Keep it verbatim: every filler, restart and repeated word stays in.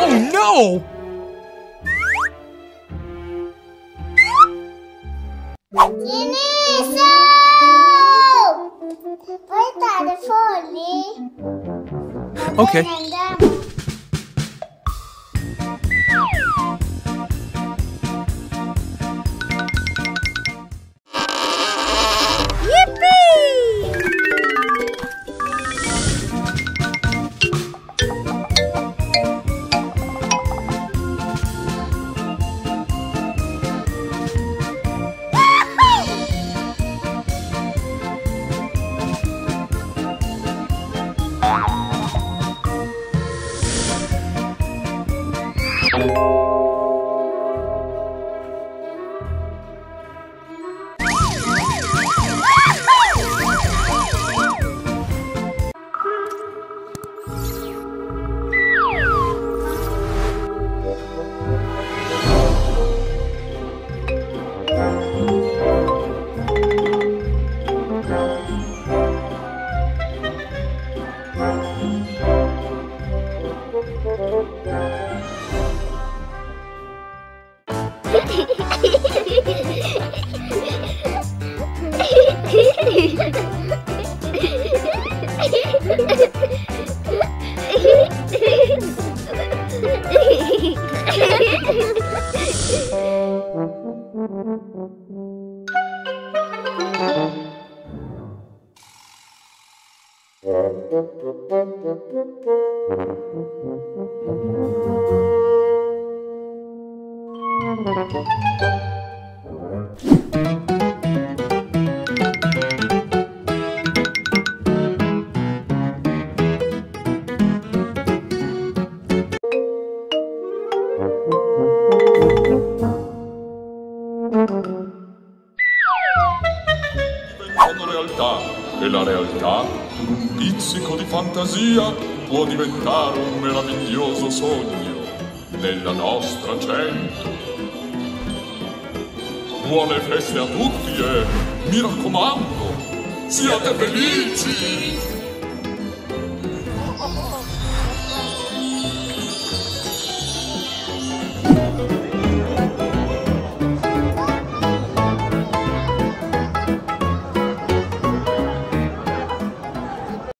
Oh no! Okay. Può diventare un meraviglioso sogno nella nostra gente. Buone feste a tutti e, mi raccomando, siate felici!